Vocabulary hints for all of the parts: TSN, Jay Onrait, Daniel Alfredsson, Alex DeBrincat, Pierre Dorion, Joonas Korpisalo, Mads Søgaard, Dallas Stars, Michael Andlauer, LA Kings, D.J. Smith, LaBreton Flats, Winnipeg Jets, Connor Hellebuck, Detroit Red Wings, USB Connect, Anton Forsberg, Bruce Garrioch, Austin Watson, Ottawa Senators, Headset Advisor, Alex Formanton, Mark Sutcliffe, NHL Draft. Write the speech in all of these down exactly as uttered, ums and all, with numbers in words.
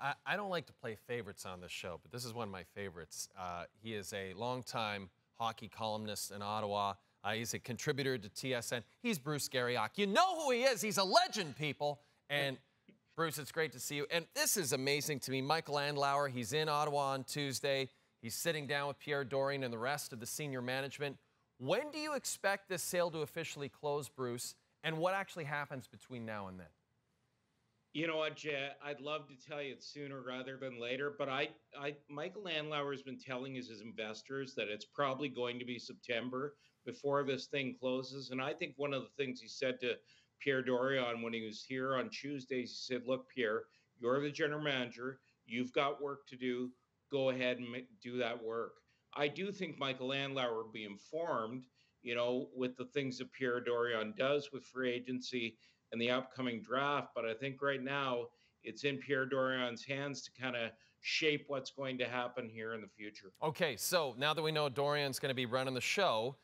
I, I don't like to play favorites on this show, but this is one of my favorites. Uh, he is a longtime hockey columnist in Ottawa. Uh, he's a contributor to T S N. He's Bruce Garrioch. You know who he is. He's a legend, people. And Bruce, it's great to see you. And this is amazing to me. Michael Andlauer, he's in Ottawa on Tuesday. He's sitting down with Pierre Dorion and the rest of the senior management. When do you expect this sale to officially close, Bruce? And what actually happens between now and then? You know what, Jet, I'd love to tell you it sooner rather than later, but I, I, Michael Andlauer has been telling his investors that it's probably going to be September before this thing closes. And I think one of the things he said to Pierre Dorion when he was here on Tuesday, he said, look, Pierre, you're the general manager. You've got work to do. Go ahead and do that work. I do think Michael Andlauer will be informed, you know, with the things that Pierre Dorion does with free agency and the upcoming draft. But I think right now it's in Pierre Dorion's hands to kind of shape what's going to happen here in the future. Okay, so now that we know Dorion's going to be running the show,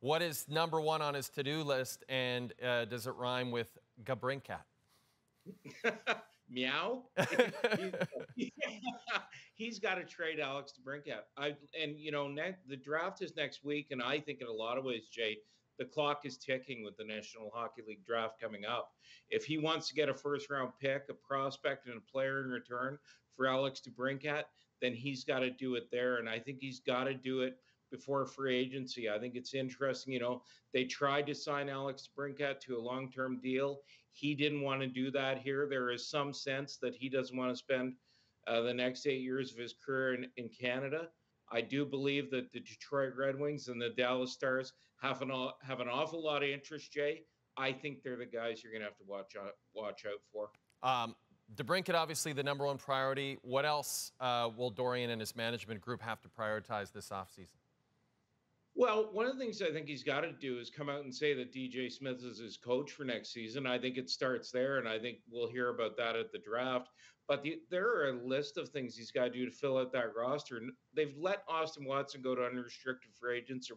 what is number one on his to-do list, and uh, does it rhyme with DeBrincat? Meow. He's got to trade Alex DeBrincat. I and you know next, the draft is next week, and I think in a lot of ways, Jay, the clock is ticking with the National Hockey League draft coming up. If he wants to get a first-round pick, a prospect, and a player in return for Alex DeBrincat, then he's got to do it there, and I think he's got to do it before free agency. I think it's interesting, you know, they tried to sign Alex DeBrincat to a long-term deal. He didn't want to do that here. There is some sense that he doesn't want to spend uh, the next eight years of his career in, in Canada. I do believe that the Detroit Red Wings and the Dallas Stars have an, have an awful lot of interest, Jay. I think they're the guys you're going to have to watch out, watch out for. Um, DeBrincat, obviously, the number one priority. What else uh, will Dorion and his management group have to prioritize this offseason? Well, one of the things I think he's got to do is come out and say that D J. Smith is his coach for next season. I think it starts there, and I think we'll hear about that at the draft. But the, there are a list of things he's got to do to fill out that roster. They've let Austin Watson go to unrestricted free agents or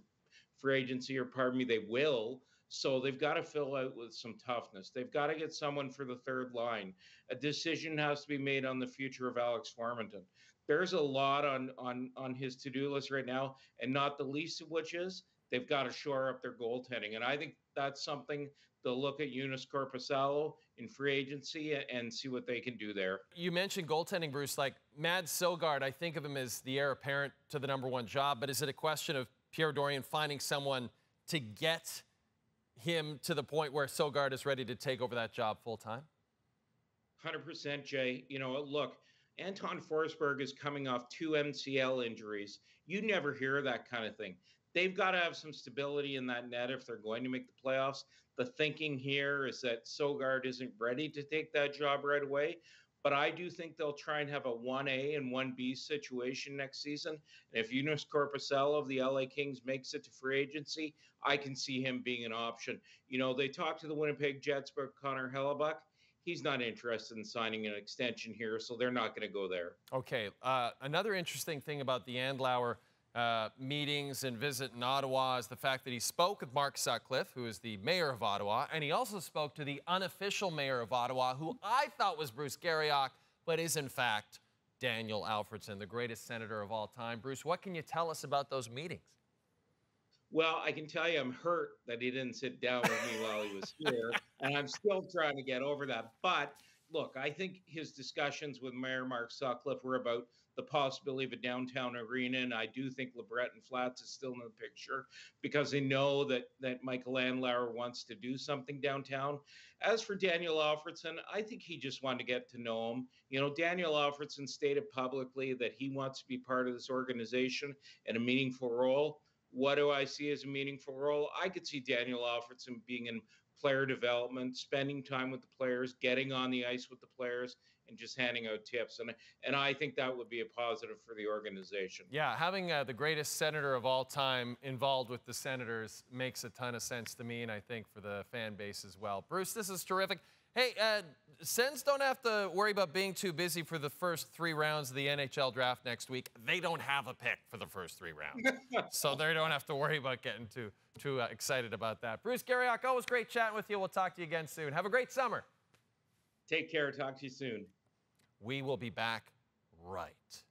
free agency, or pardon me, they will. So they've got to fill out with some toughness. They've got to get someone for the third line. A decision has to be made on the future of Alex Formanton. There's a lot on, on, on his to-do list right now, and not the least of which is they've got to shore up their goaltending. And I think that's something they'll look at Joonas Korpisalo in free agency and see what they can do there. You mentioned goaltending, Bruce. Like Mads Søgaard, I think of him as the heir apparent to the number one job, but is it a question of Pierre Dorion finding someone to get him to the point where Søgaard is ready to take over that job full-time? one hundred percent, Jay. You know, look, Anton Forsberg is coming off two M C L injuries. You never hear that kind of thing. They've got to have some stability in that net if they're going to make the playoffs. The thinking here is that Søgaard isn't ready to take that job right away, but I do think they'll try and have a one A and one B situation next season. And if Joonas Korpisalo of the L A Kings makes it to free agency, I can see him being an option. You know, they talked to the Winnipeg Jets about Connor Hellebuck. He's not interested in signing an extension here, so they're not going to go there. Okay. Uh, another interesting thing about the Andlauer uh, meetings and visit in Ottawa is the fact that he spoke with Mark Sutcliffe, who is the mayor of Ottawa, and he also spoke to the unofficial mayor of Ottawa, who I thought was Bruce Garrioch, but is in fact Daniel Alfredsson, the greatest senator of all time. Bruce, what can you tell us about those meetings? Well, I can tell you I'm hurt that he didn't sit down with me while he was here, and I'm still trying to get over that. But, look, I think his discussions with Mayor Mark Sutcliffe were about the possibility of a downtown arena, and I do think LaBreton Flats is still in the picture because they know that, that Michael Andlauer wants to do something downtown. As for Daniel Alfredsson, I think he just wanted to get to know him. You know, Daniel Alfredsson stated publicly that he wants to be part of this organization in a meaningful role. What do I see as a meaningful role? I could see Daniel Alfredsson being in player development, spending time with the players, getting on the ice with the players, and just handing out tips. And, and I think that would be a positive for the organization. Yeah, having uh, the greatest senator of all time involved with the Senators makes a ton of sense to me, and I think for the fan base as well. Bruce, this is terrific. Hey, uh, Sens don't have to worry about being too busy for the first three rounds of the N H L draft next week. They don't have a pick for the first three rounds, so they don't have to worry about getting too too uh, excited about that. Bruce Garrioch, always great chatting with you. We'll talk to you again soon. Have a great summer. Take care. Talk to you soon. We will be back right